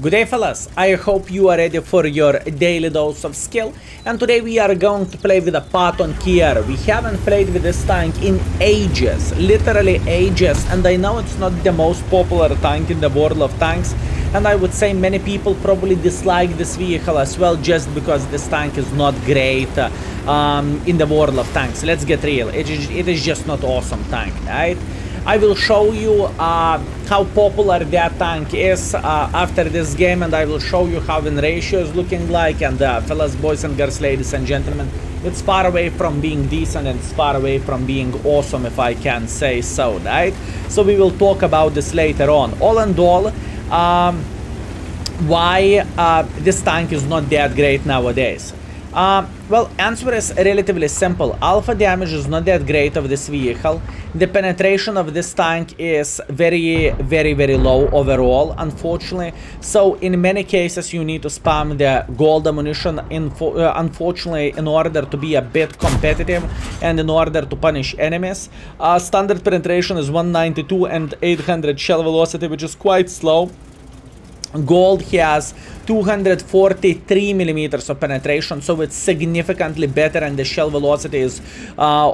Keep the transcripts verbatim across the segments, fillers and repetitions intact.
Good day, fellas! I hope you are ready for your daily dose of skill, and today we are going to play with a Patton K R. We haven't played with this tank in ages, literally ages, and I know it's not the most popular tank in the World of Tanks, and I would say many people probably dislike this vehicle as well just because this tank is not great uh, um, in the World of Tanks. Let's get real, it is, it is just not awesome tank, right? I will show you uh, how popular that tank is uh, after this game, and I will show you how win ratio is looking like, and uh, fellas, boys and girls, ladies and gentlemen, it's far away from being decent and it's far away from being awesome, if I can say so, right? So we will talk about this later on. All and all, um, why uh, this tank is not that great nowadays. Uh, well, answer is relatively simple. Alpha damage is not that great of this vehicle. The penetration of this tank is very, very, very low overall, unfortunately. So in many cases you need to spam the gold ammunition, in for, uh, unfortunately, in order to be a bit competitive and in order to punish enemies. Uh, standard penetration is one ninety-two and eight hundred shell velocity, which is quite slow. Gold has two hundred forty-three millimeters of penetration, so it's significantly better, and the shell velocity is uh,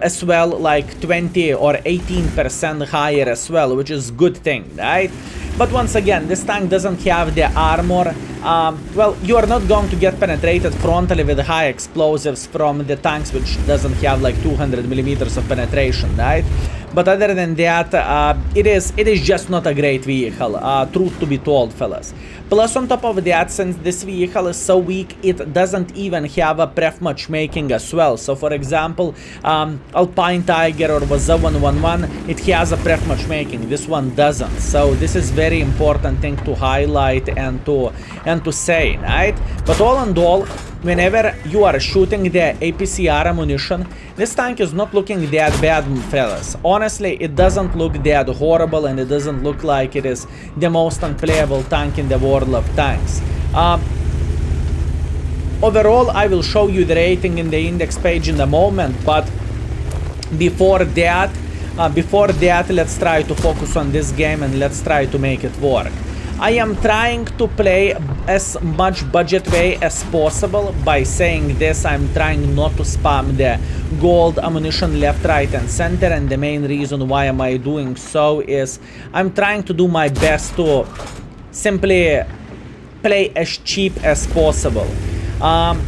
as well like twenty or eighteen percent higher as well, which is good thing, right? But once again, this tank doesn't have the armor. Um, well, you are not going to get penetrated frontally with high explosives from the tanks which doesn't have like two hundred millimeters of penetration, right? But other than that, uh, it is it is just not a great vehicle, uh, truth to be told, fellas. Plus, on top of that, since this vehicle is so weak, it doesn't even have a pref matchmaking as well. So, for example, um, Alpine Tiger or Waza one eleven, it has a pref matchmaking. This one doesn't. So, this is very important thing to highlight and to and to say, right? But all in all, whenever you are shooting the A P C R ammunition, this tank is not looking that bad, fellas. Honestly, it doesn't look that horrible, and it doesn't look like it is the most unplayable tank in the World of Tanks. Uh, overall, I will show you the rating in the index page in a moment, but before that, uh, before that, let's try to focus on this game and let's try to make it work. I am trying to play as much budget way as possible. By saying this, I'm trying not to spam the gold ammunition left, right and center, and the main reason why am I doing so is I'm trying to do my best to simply play as cheap as possible. Um,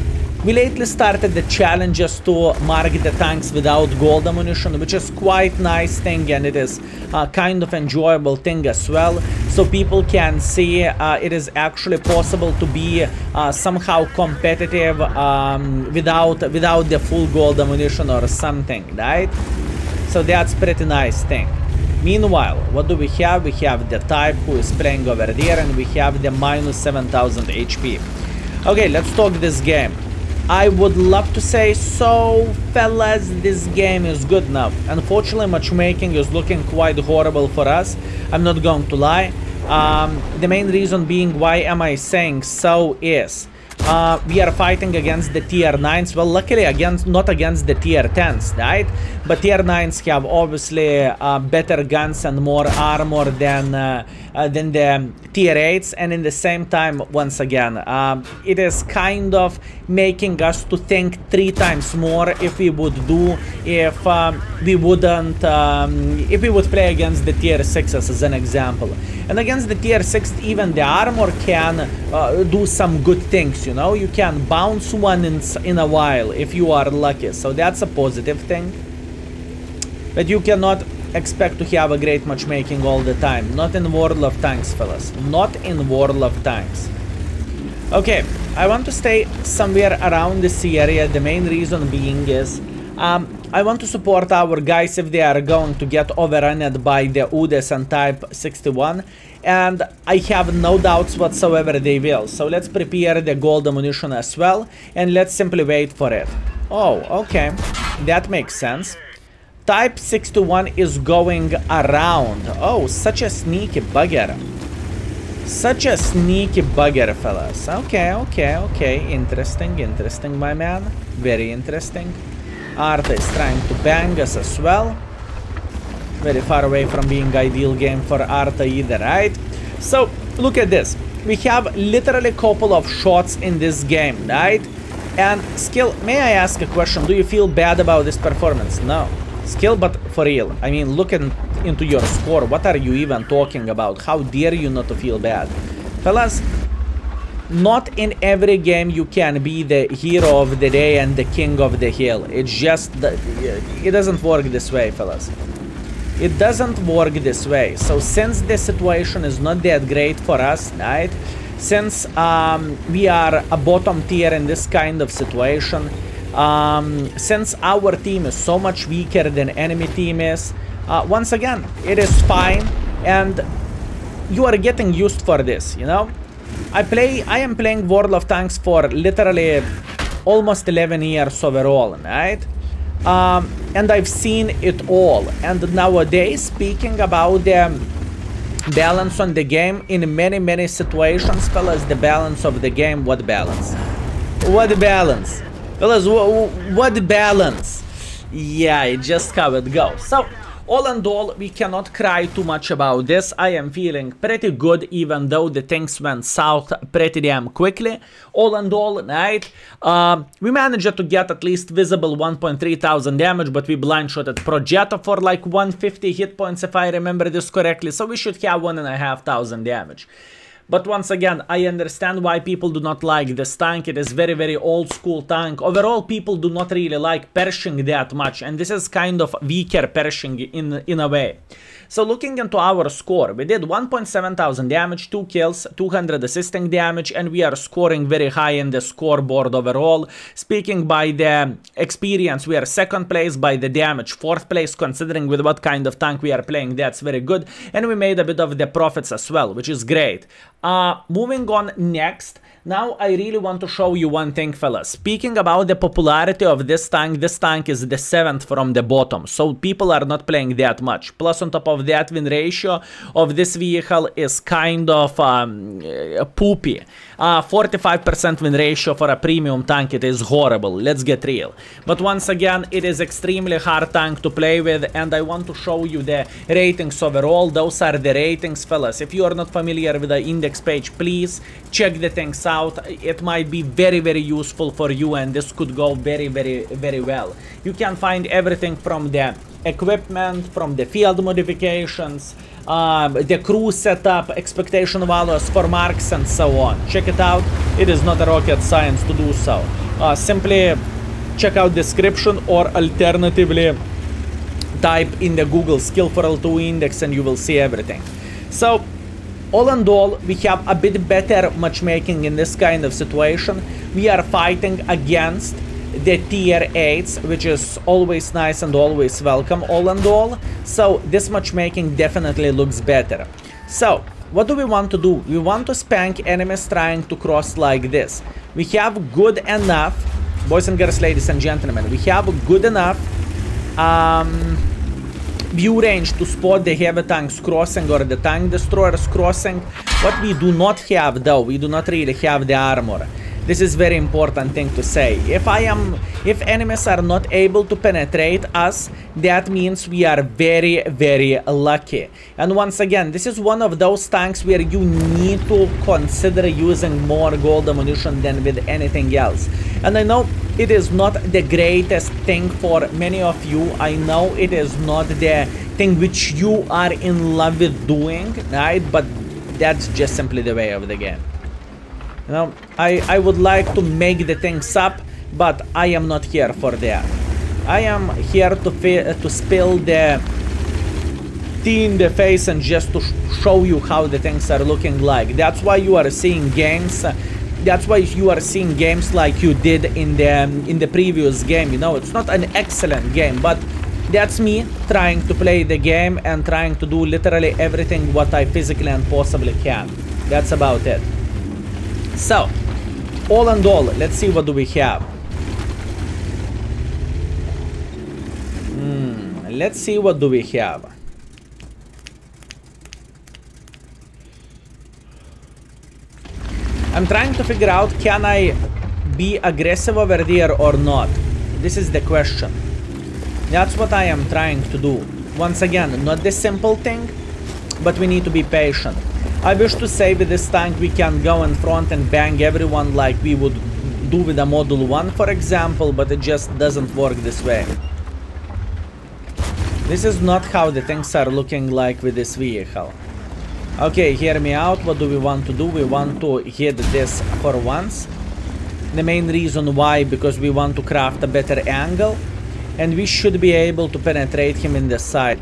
we lately started the challenges to mark the tanks without gold ammunition, which is quite nice thing, and it is a kind of enjoyable thing as well. So people can see uh, it is actually possible to be uh, somehow competitive um, without without the full gold ammunition or something, right? So that's pretty nice thing. Meanwhile, what do we have? We have the Type who is playing over there, and we have the minus seven thousand H P. Okay, let's talk this game. I would love to say, so fellas, this game is good now. Unfortunately, matchmaking is looking quite horrible for us. I'm not going to lie. Um, the main reason being why am I saying so is uh, we are fighting against the tier nines. Well, luckily against not against the tier tens, right? But tier nines have obviously uh, better guns and more armor than uh, uh, than the tier eights, and in the same time, once again, uh, it is kind of making us to think three times more if we would do if um, we wouldn't um, if we would play against the tier sixes as an example. And against the tier six, even the armor can uh, do some good things, you know. You can bounce one in, in a while if you are lucky, so that's a positive thing. But you cannot expect to have a great matchmaking all the time, not in World of Tanks, fellas, not in World of Tanks. Okay, I want to stay somewhere around this area. The main reason being is um, I want to support our guys if they are going to get overrun by the Udes and Type sixty-one, and I have no doubts whatsoever they will. So let's prepare the gold ammunition as well, and let's simply wait for it. Oh, okay, that makes sense. Type sixty-one is going around. Oh, such a sneaky bugger. Such a sneaky bugger, fellas. Okay, okay, okay. Interesting, interesting, my man. Very interesting. Arta is trying to bang us as well. Very far away from being ideal game for Arta either, right? So, look at this. we have literally a couple of shots in this game, right? And Skill, may I ask a question? Do you feel bad about this performance? No. Skill, but for real, I mean, looking into your score, what are you even talking about? How dare you not to feel bad? Fellas, not in every game you can be the hero of the day and the king of the hill. It's just, it doesn't work this way, fellas. It doesn't work this way. So since the situation is not that great for us, right? Since um, we are a bottom tier in this kind of situation, um, since our team is so much weaker than enemy team is, uh, once again, it is fine, and you are getting used for this, you know? I play, I am playing World of Tanks for literally almost eleven years overall, right? Um, and I've seen it all, and nowadays, speaking about the balance on the game, in many many situations, fellas, the balance of the game, what balance, what balance, fellas, wh what balance, yeah, it's just how it goes. So all in all, we cannot cry too much about this. I am feeling pretty good, even though the things went south pretty damn quickly. All in all, right? Uh, we managed to get at least visible one point three thousand damage, but we blind-shotted Progetto for like one hundred fifty hit points, if I remember this correctly. So we should have one thousand five hundred damage. But once again, I understand why people do not like this tank. It is very, very old school tank. Overall, people do not really like Pershing that much. And this is kind of weaker Pershing in, in a way. So looking into our score, we did one point seven thousand damage, two kills, two hundred assisting damage, and we are scoring very high in the scoreboard overall. Speaking by the experience, we are second place, by the damage fourth place, considering with what kind of tank we are playing, that's very good. And we made a bit of the profits as well, which is great. Uh, moving on next, now I really want to show you one thing, fellas. Speaking about the popularity of this tank, this tank is the seventh from the bottom, so people are not playing that much. Plus on top of that, win ratio of this vehicle is kind of um, poopy. forty-five percent uh, win ratio for a premium tank, it is horrible, let's get real. But once again, it is extremely hard tank to play with, and I want to show you the ratings overall. Those are the ratings, fellas. If you are not familiar with the index page, please check the things out. It might be very, very useful for you, and this could go very, very, very well. You can find everything from the equipment, from the field modifications, um, the crew setup, expectation values for marks, and so on. Check it out, it is not a rocket science to do so. Uh, simply check out description, or alternatively type in the Google skill for L two index and you will see everything. So all in all, we have a bit better matchmaking in this kind of situation. We are fighting against the tier eights, which is always nice and always welcome, all in all. So this matchmaking definitely looks better. So what do we want to do? We want to spank enemies trying to cross like this. We have good enough, boys and girls, ladies and gentlemen, we have good enough um, view range to spot the heavy tanks crossing or the tank destroyers crossing. What we do not have, though, we do not really have the armor. This is very important thing to say. If I am, if enemies are not able to penetrate us, that means we are very, very lucky. And once again, this is one of those tanks where you need to consider using more gold ammunition than with anything else. And I know it is not the greatest thing for many of you. I know it is not the thing which you are in love with doing, right? But that's just simply the way of the game. You know, I, I would like to make the things up, but I am not here for that. I am here to to spill the tea in the face and just to sh show you how the things are looking like. That's why you are seeing games. Uh, that's why you are seeing games like you did in the um, in the previous game. You know, it's not an excellent game, but that's me trying to play the game and trying to do literally everything what I physically and possibly can. That's about it. So, all in all, let's see what do we have. Mm, let's see what do we have. I'm trying to figure out, can I be aggressive over there or not? This is the question. That's what I am trying to do. Once again, not the simple thing, but we need to be patient. I wish to say with this tank we can go in front and bang everyone like we would do with a Model one, for example, but it just doesn't work this way. This is not how the tanks are looking like with this vehicle. Okay, hear me out. What do we want to do? We want to hit this for once. The main reason why, because we want to craft a better angle, and we should be able to penetrate him in the side.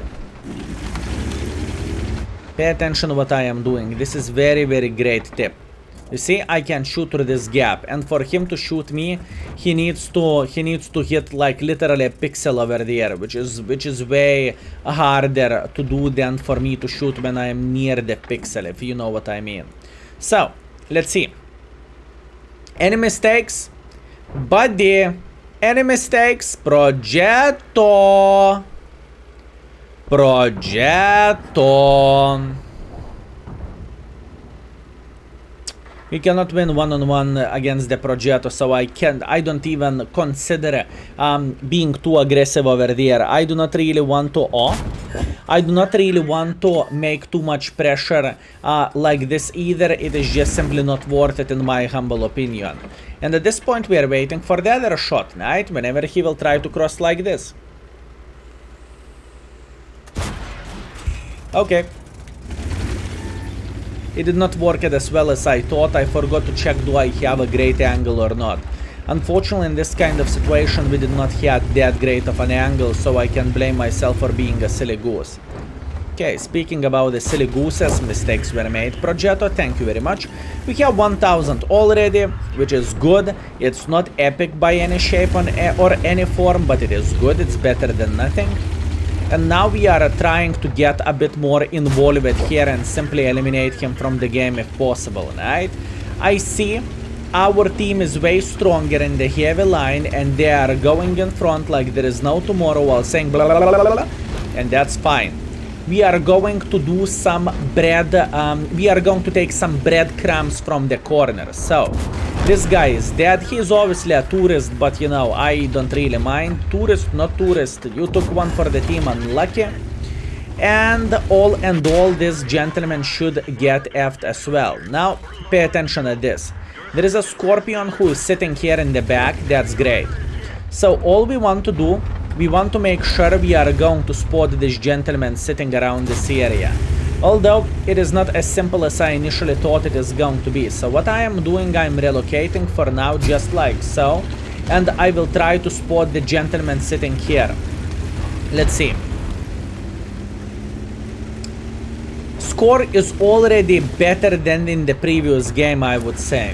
Pay attention what I am doing. This is very, very great tip. You see, I can shoot through this gap, and for him to shoot me, he needs to he needs to hit like literally a pixel over there, which is which is way harder to do than for me to shoot when I am near the pixel, if you know what I mean. So let's see. Any mistakes, buddy? Any mistakes? Progetto, Progetto. We cannot win one-on-one against the Progetto, so I can't, I don't even consider um, being too aggressive over there. I do not really want to, oh, I do not really want to make too much pressure uh, like this either. It is just simply not worth it in my humble opinion. And at this point we are waiting for the other shot, right? Whenever he will try to cross like this. Okay. It did not work as well as I thought. I forgot to check, do I have a great angle or not. Unfortunately, in this kind of situation, we did not have that great of an angle, so I can blame myself for being a silly goose. Okay, speaking about the silly gooses, mistakes were made. Progetto, thank you very much. We have one thousand already, which is good. It's not epic by any shape on, or any form, but it is good. It's better than nothing. And now we are trying to get a bit more involved here and simply eliminate him from the game if possible, right? I see our team is way stronger in the heavy line and they are going in front like there is no tomorrow while saying blah blah blah blah blah, and that's fine. We are going to do some bread, um, we are going to take some breadcrumbs from the corner. So, this guy is dead. He is obviously a tourist, but you know, I don't really mind. Tourist, not tourist, you took one for the team, unlucky. And all and all, this gentleman should get effed as well. Now, pay attention at this. There is a scorpion who is sitting here in the back, that's great. So, all we want to do, we want to make sure we are going to spot this gentleman sitting around this area. Although it is not as simple as I initially thought it is going to be. So what I am doing, I am relocating for now just like so. And I will try to spot the gentleman sitting here. Let's see. Score is already better than in the previous game, I would say.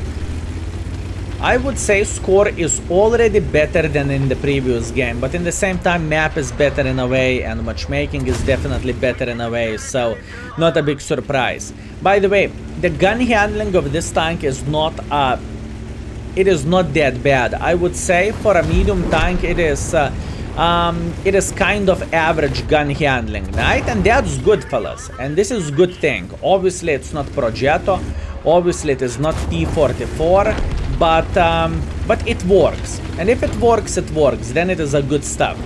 I would say score is already better than in the previous game, but in the same time map is better in a way and matchmaking is definitely better in a way, so not a big surprise. By the way, the gun handling of this tank is not uh, it is not that bad. I would say for a medium tank it is uh, um, it is kind of average gun handling, right? And that's good, fellas, and this is good thing. Obviously it's not Progetto, obviously it is not T forty-four. But, um, but it works, and if it works, it works, then it is a good stuff.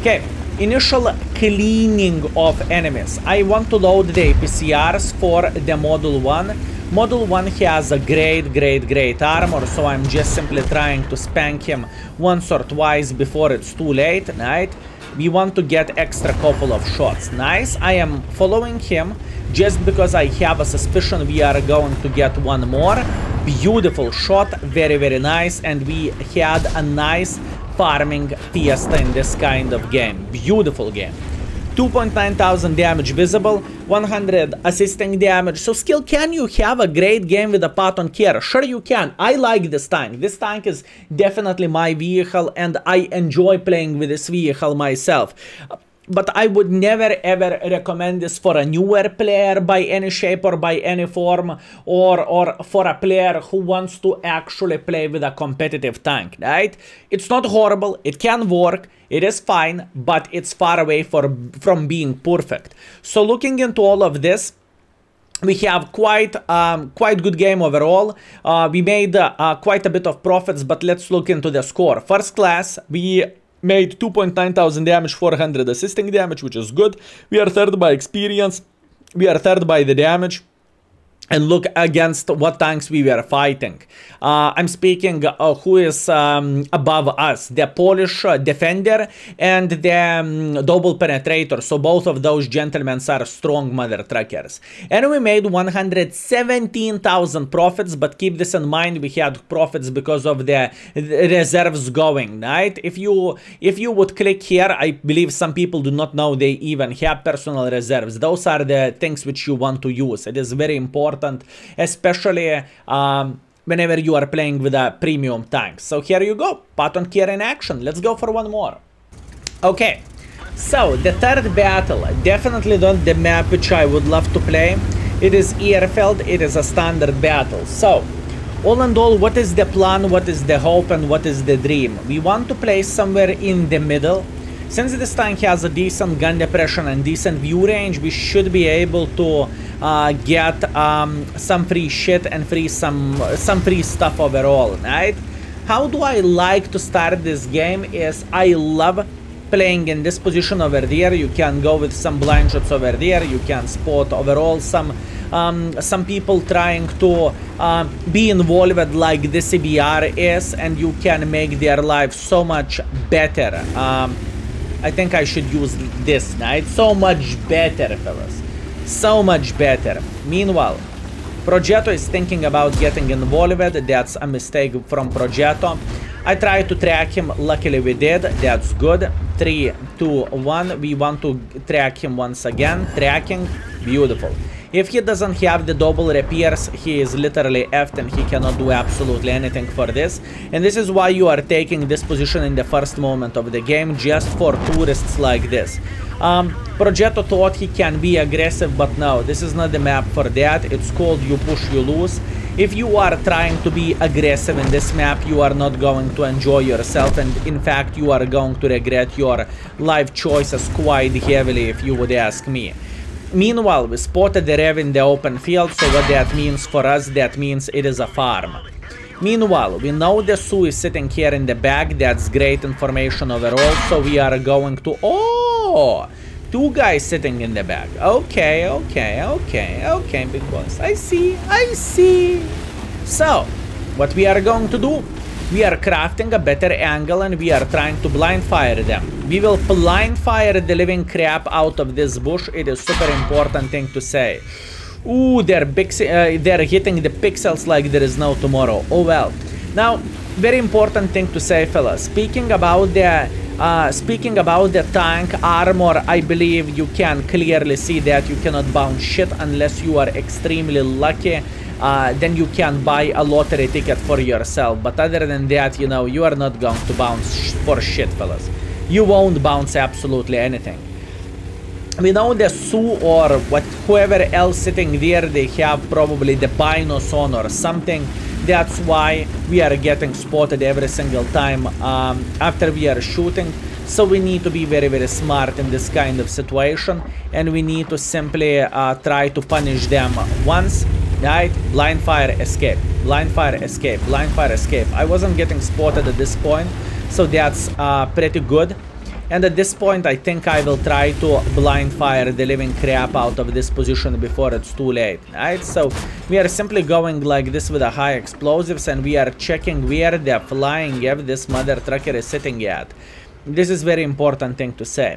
Okay, initial cleaning of enemies. I want to load the A P C Rs for the Model one. Model one has a great, great, great armor, so I'm just simply trying to spank him once or twice before it's too late, right? We want to get extra couple of shots. Nice, I am following him just because I have a suspicion we are going to get one more. Beautiful shot, very, very nice, and we had a nice farming fiesta in this kind of game. Beautiful game. two point nine thousand damage visible, one hundred assisting damage. So still, can you have a great game with a Patton K R? Sure you can. I like this tank. This tank is definitely my vehicle and I enjoy playing with this vehicle myself. But I would never ever recommend this for a newer player by any shape or by any form, or or for a player who wants to actually play with a competitive tank, right? It's not horrible, it can work, it is fine, but it's far away for, from being perfect. So looking into all of this, we have quite um, quite good game overall. Uh, we made uh, uh, quite a bit of profits, but let's look into the score. First class, we made two point nine thousand damage, four hundred assisting damage, which is good. We are third by experience. we are third by the damage. And look against what tanks we were fighting. Uh, I'm speaking uh, who is um, above us. The Polish uh, defender and the um, double penetrator. So both of those gentlemen are strong mother truckers. And we made one hundred seventeen thousand profits. But keep this in mind, we had profits because of the reserves going, right? If you, if you would click here, I believe some people do not know they even have personal reserves. Those are the things which you want to use. It is very important. Especially um, whenever you are playing with a premium tank. So here you go, Patton K R in action. Let's go for one more. Okay, so the third battle, definitely not the map which I would love to play. It is Erfeld, it is a standard battle. So all in all, what is the plan, what is the hope, and what is the dream? We want to play somewhere in the middle. Since this tank has a decent gun depression and decent view range, we should be able to uh, get um, some free shit and free some some free stuff overall, right? How do I like to start this game is I love playing in this position over there. You can go with some blind shots over there. You can spot overall some um, some people trying to uh, be involved like the C B R is, and you can make their life so much better. Um, I think I should use this, right? So much better, fellas. So much better. Meanwhile, Progetto is thinking about getting involved. That's a mistake from Progetto. I tried to track him. Luckily, we did. That's good. three, two, one. We want to track him once again. Tracking. Beautiful. If he doesn't have the double repairs, he is literally effed and he cannot do absolutely anything for this. And this is why you are taking this position in the first moment of the game, just for tourists like this. Um, Progetto thought he can be aggressive, but no, this is not the map for that. It's called you push, you lose. If you are trying to be aggressive in this map, you are not going to enjoy yourself, and in fact, you are going to regret your life choices quite heavily, if you would ask me. Meanwhile, we spotted the Rev in the open field, so what that means for us, that means it is a farm. Meanwhile, we know the Sioux is sitting here in the back, that's great information overall, so we are going to... Oh! Two guys sitting in the back. Okay, okay, okay, okay, big boys. I see, I see. So, what we are going to do? We are crafting a better angle and we are trying to blind fire them. We will blind fire the living crap out of this bush. It is super important thing to say. Ooh, they're, uh, they're hitting the pixels like there is no tomorrow. Oh well. Now, very important thing to say, fellas. Speaking about the... Uh, speaking about the tank armor, I believe you can clearly see that you cannot bounce shit unless you are extremely lucky. Uh, then you can buy a lottery ticket for yourself. But other than that, you know, you are not going to bounce sh for shit, fellas. You won't bounce absolutely anything. We know the Sioux or what, whoever else sitting there, they have probably the binos on or something. That's why we are getting spotted every single time um, after we are shooting. So we need to be very, very smart in this kind of situation. And we need to simply uh, try to punish them once. Right? Blind fire, escape. Blind fire, escape. Blind fire, escape. I wasn't getting spotted at this point, so that's uh, pretty good. And at this point, I think I will try to blind fire the living crap out of this position before it's too late. Right? So we are simply going like this with a high explosives, and we are checking where the flying F this mother trucker is sitting at. This is very important thing to say.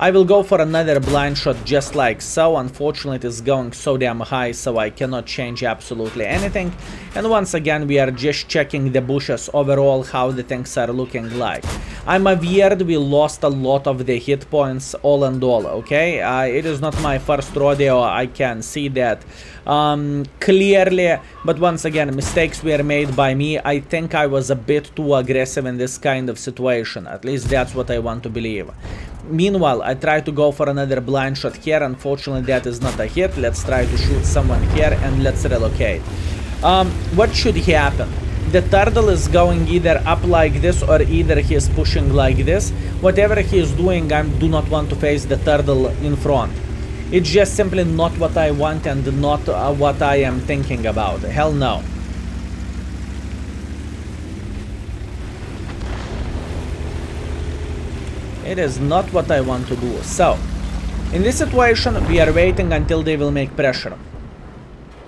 I will go for another blind shot just like so. Unfortunately, it is going so damn high, so I cannot change absolutely anything. And once again, we are just checking the bushes overall, how the things are looking like. I'm aware we lost a lot of the hit points all and all, okay? Uh, it is not my first rodeo, I can see that um, clearly. But once again, mistakes were made by me. I think I was a bit too aggressive in this kind of situation. At least that's what I want to believe. Meanwhile, I try to go for another blind shot here. Unfortunately, that is not a hit. Let's try to shoot someone here and let's relocate. Um, what should happen? The turtle is going either up like this or either he is pushing like this. Whatever he is doing, I do not want to face the turtle in front. It's just simply not what I want and not uh, what I am thinking about. Hell no. It is not what I want to do. So, In this situation, we are waiting until they will make pressure.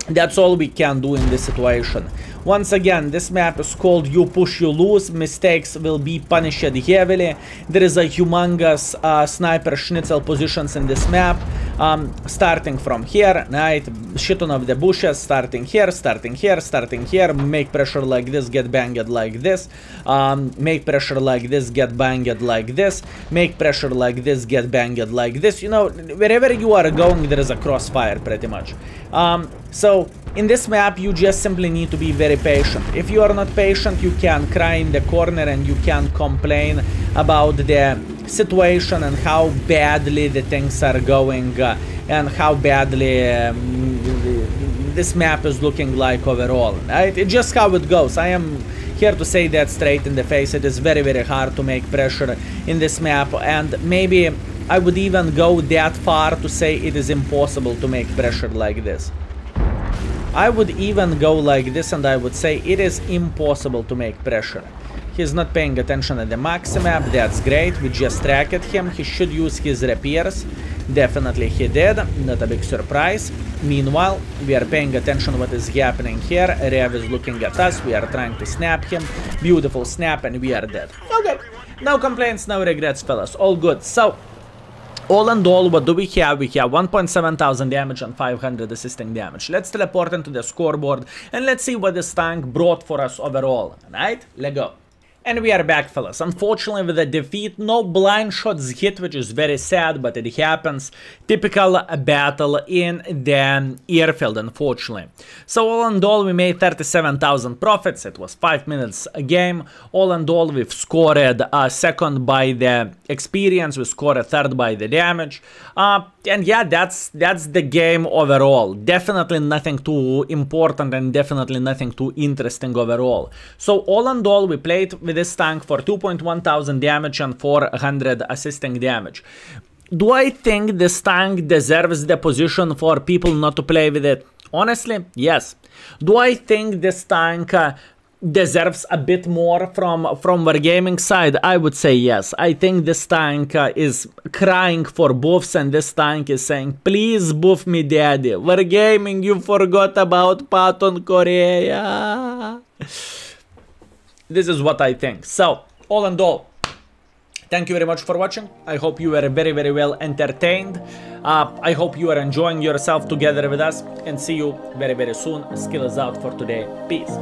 That's all we can do in this situation. Once again, this map is called You Push, You Lose. Mistakes will be punished heavily. There is a humongous uh, sniper schnitzel positions in this map. Um, starting from here, right, shitting of the bushes, starting here, starting here, starting here, make pressure like this, get banged like this, um, make pressure like this, get banged like this, make pressure like this, get banged like this. You know, wherever you are going, there is a crossfire pretty much. Um, so, in this map, you just simply need to be very patient. If you are not patient, you can cry in the corner and you can complain about the situation and how badly the things are going uh, and how badly um, this map is looking like overall. Right? It's just how it goes. I am here to say that straight in the face. It is very, very hard to make pressure in this map, and maybe I would even go that far to say it is impossible to make pressure like this. I would even go like this and I would say it is impossible to make pressure. He's not paying attention at the maxi map, that's great, we just tracked him, he should use his rapiers, definitely he did, not a big surprise. Meanwhile, we are paying attention what is happening here, Rev is looking at us, we are trying to snap him, beautiful snap, and we are dead. Okay, no complaints, no regrets, fellas, all good. So, all and all, what do we have? We have one point seven thousand damage and five hundred assisting damage. Let's teleport into the scoreboard and let's see what this tank brought for us overall. Right? Let's go. And we are back, fellas. Unfortunately, with a defeat, no blind shots hit, which is very sad, but it happens. Typical battle in the airfield, unfortunately. So, all in all, we made thirty-seven thousand profits. It was five minutes a game. All in all, we've scored uh, second by the experience. We scored a third by the damage. Uh, and yeah, that's, that's the game overall. Definitely nothing too important and definitely nothing too interesting overall. So, all in all, we played with this tank for two point one thousand damage and four hundred assisting damage. Do I think this tank deserves the position for people not to play with it? Honestly, yes. Do I think this tank uh, deserves a bit more from, from Wargaming side? I would say yes. I think this tank uh, is crying for buffs and this tank is saying, please buff me, daddy. Wargaming, you forgot about Patton Korea. This is what I think. So, all and all, thank you very much for watching. I hope you were very, very well entertained. Uh, I hope you are enjoying yourself together with us. And see you very, very soon. Skill is out for today. Peace.